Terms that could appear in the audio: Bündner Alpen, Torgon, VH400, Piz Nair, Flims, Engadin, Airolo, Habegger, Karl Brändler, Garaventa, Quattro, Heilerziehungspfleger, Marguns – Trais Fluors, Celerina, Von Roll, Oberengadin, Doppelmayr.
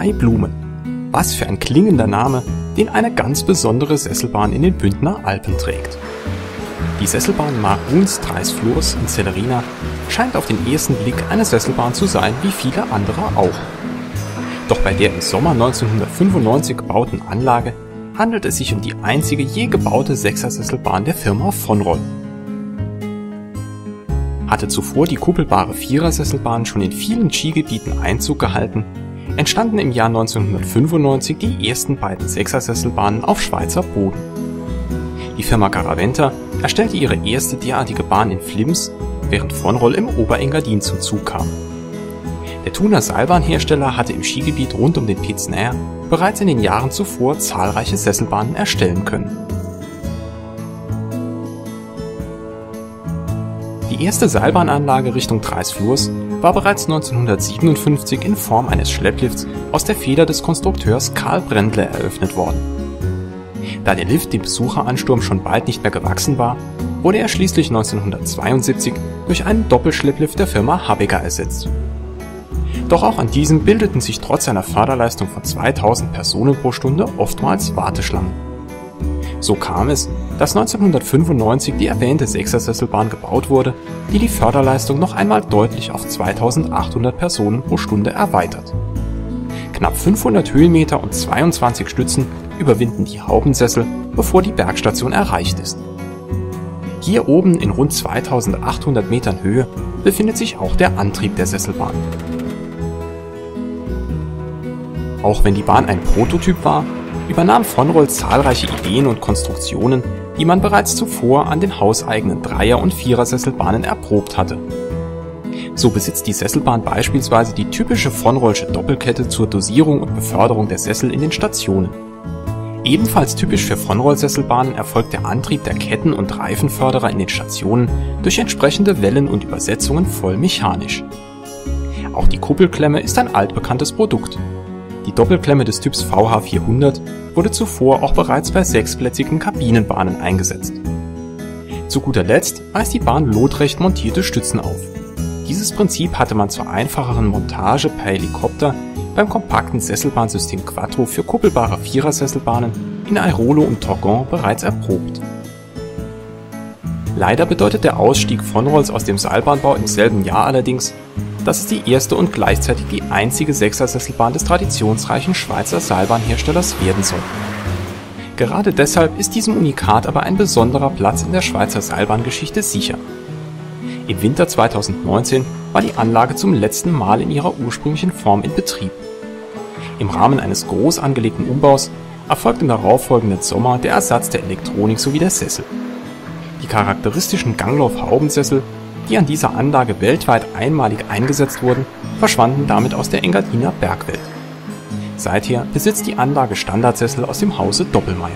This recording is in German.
drei Blumen. Was für ein klingender Name, den eine ganz besondere Sesselbahn in den Bündner Alpen trägt. Die Sesselbahn Marguns Trais Fluors in Celerina scheint auf den ersten Blick eine Sesselbahn zu sein, wie viele andere auch. Doch bei der im Sommer 1995 gebauten Anlage handelt es sich um die einzige je gebaute Sechser-Sesselbahn der Firma Von Roll. Hatte zuvor die kuppelbare Vierersesselbahn schon in vielen Skigebieten Einzug gehalten, entstanden im Jahr 1995 die ersten beiden Sechser-Sesselbahnen auf Schweizer Boden. Die Firma Garaventa erstellte ihre erste derartige Bahn in Flims, während Von Roll im Oberengadin zum Zug kam. Der Thuner Seilbahnhersteller hatte im Skigebiet rund um den Piz Nair bereits in den Jahren zuvor zahlreiche Sesselbahnen erstellen können. Die erste Seilbahnanlage Richtung Trais Fluors war bereits 1957 in Form eines Schlepplifts aus der Feder des Konstrukteurs Karl Brändler eröffnet worden. Da der Lift dem Besucheransturm schon bald nicht mehr gewachsen war, wurde er schließlich 1972 durch einen Doppelschlepplift der Firma Habegger ersetzt. Doch auch an diesem bildeten sich trotz seiner Fahrerleistung von 2000 Personen pro Stunde oftmals Warteschlangen. So kam es, dass 1995 die erwähnte Sechser-Sesselbahn gebaut wurde, die die Förderleistung noch einmal deutlich auf 2800 Personen pro Stunde erweitert. Knapp 500 Höhenmeter und 22 Stützen überwinden die Haubensessel, bevor die Bergstation erreicht ist. Hier oben in rund 2800 Metern Höhe befindet sich auch der Antrieb der Sesselbahn. Auch wenn die Bahn ein Prototyp war, übernahm Von Roll zahlreiche Ideen und Konstruktionen, die man bereits zuvor an den hauseigenen Dreier- und Vierersesselbahnen erprobt hatte. So besitzt die Sesselbahn beispielsweise die typische Von Rollsche Doppelkette zur Dosierung und Beförderung der Sessel in den Stationen. Ebenfalls typisch für Von Roll Sesselbahnen erfolgt der Antrieb der Ketten- und Reifenförderer in den Stationen durch entsprechende Wellen und Übersetzungen voll mechanisch. Auch die Kuppelklemme ist ein altbekanntes Produkt. Die Doppelklemme des Typs VH400 wurde zuvor auch bereits bei sechsplätzigen Kabinenbahnen eingesetzt. Zu guter Letzt weist die Bahn lotrecht montierte Stützen auf. Dieses Prinzip hatte man zur einfacheren Montage per Helikopter beim kompakten Sesselbahnsystem Quattro für kuppelbare Vierersesselbahnen in Airolo und Torgon bereits erprobt. Leider bedeutet der Ausstieg Von Rolls aus dem Seilbahnbau im selben Jahr allerdings, dass es die erste und gleichzeitig die einzige Sechser-Sesselbahn des traditionsreichen Schweizer Seilbahnherstellers werden soll. Gerade deshalb ist diesem Unikat aber ein besonderer Platz in der Schweizer Seilbahngeschichte sicher. Im Winter 2019 war die Anlage zum letzten Mal in ihrer ursprünglichen Form in Betrieb. Im Rahmen eines groß angelegten Umbaus erfolgt im darauffolgenden Sommer der Ersatz der Elektronik sowie der Sessel. Die charakteristischen Ganglauf-Haubensessel, die an dieser Anlage weltweit einmalig eingesetzt wurden, verschwanden damit aus der Engadiner Bergwelt. Seither besitzt die Anlage Standardsessel aus dem Hause Doppelmayr.